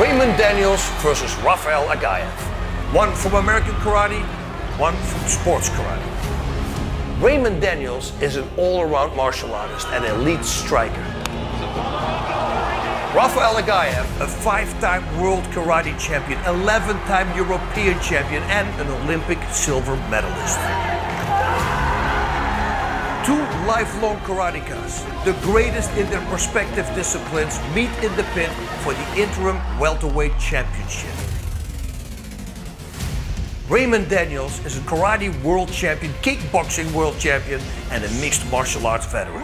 Raymond Daniels versus Rafael Aghayev. One from American karate, one from sports karate. Raymond Daniels is an all-around martial artist and elite striker. Rafael Aghayev, a 5-time world karate champion, 11-time European champion and an Olympic silver medalist. Two lifelong karatekas, the greatest in their respective disciplines, meet in the pit for the interim welterweight championship. Raymond Daniels is a karate world champion, kickboxing world champion and a mixed martial arts veteran.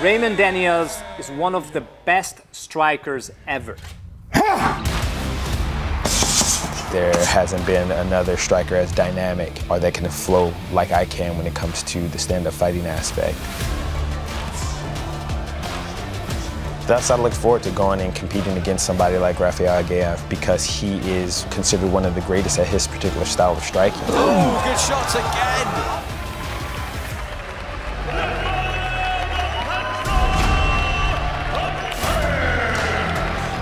Raymond Daniels is one of the best strikers ever. There hasn't been another striker as dynamic or that can flow like I can when it comes to the stand-up fighting aspect. That's how I look forward to going and competing against somebody like Rafael Aghayev, because he is considered one of the greatest at his particular style of striking. Ooh, good shots again!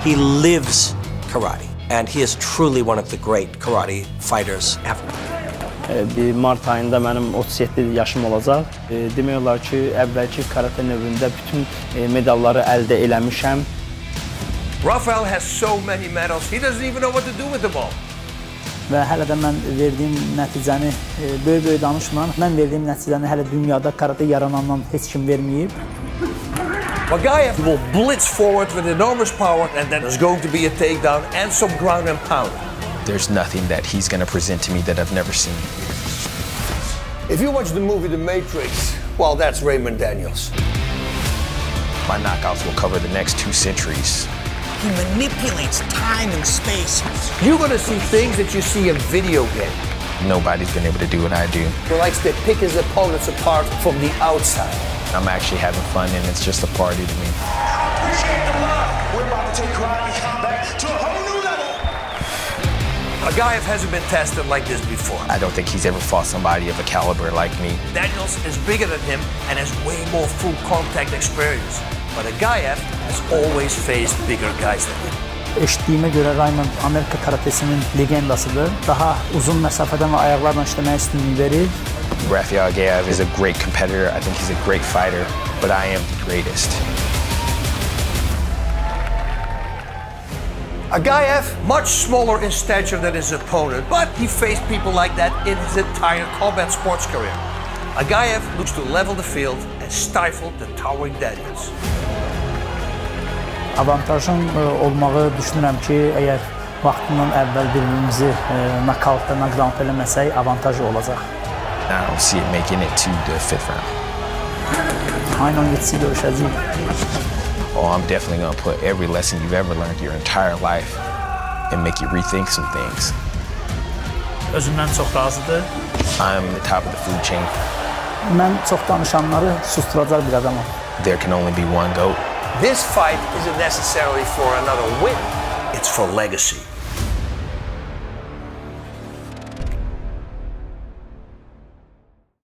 He lives karate, and he is truly one of the great karate fighters ever. Bir Mart ayında mənim 37 yaşım olacaq. Demək olar ki, əvvəlki karate növündə bütün medalları əldə eləmişəm. Rafael has so many medals, he doesn't even know what to do with them all. Və hələ də mən verdiyim nəticəni böyük-böyük danışmıram. Mən verdiyim nəticəni hələ dünyada karate yaranandan heç kim verməyib. Aghayev will blitz forward with enormous power, and then there's going to be a takedown and some ground and pound. There's nothing that he's going to present to me that I've never seen. If you watch the movie The Matrix, well, that's Raymond Daniels. My knockouts will cover the next 2 centuries. He manipulates time and space. You're going to see things that you see in video games. Nobody's been able to do what I do. He likes to pick his opponents apart from the outside. I'm actually having fun, and it's just a party to me. I appreciate the love. We're about to take Karate Combat to a whole new level. Aghayev hasn't been tested like this before. I don't think he's ever fought somebody of a caliber like me. Daniels is bigger than him and has way more full contact experience. But Aghayev has always faced bigger guys than him. Eşitdiyimə görə Raymond Amerika karatesinin legendasıdır. Daha uzun məsafədən və ayaqlarla işləməyə üstünlük verir. Rafael Aghayev is a great competitor. I think he's a great fighter, but I am the greatest. Aghayev, much smaller in stature than his opponent, but he faced people like that in his entire combat sports career. Aghayev looks to level the field and stifle the towering Daniels. Avantajım olmağı düşünürəm ki, əgər vaxtından əvvəl birimizi knockoutda, knockdown eləməsək, avantajı olacaq. I don't see it making it to the 5th round. I know it's Sido Shazim. Oh, I'm definitely going to put every lesson you've ever learned your entire life and make you rethink some things. Özümdən çox razıdır. I'm the top of the food chain. Mən çox danışanları susturacaq bir adamam. There can only be one GOAT. This fight isn't necessarily for another win. It's for legacy.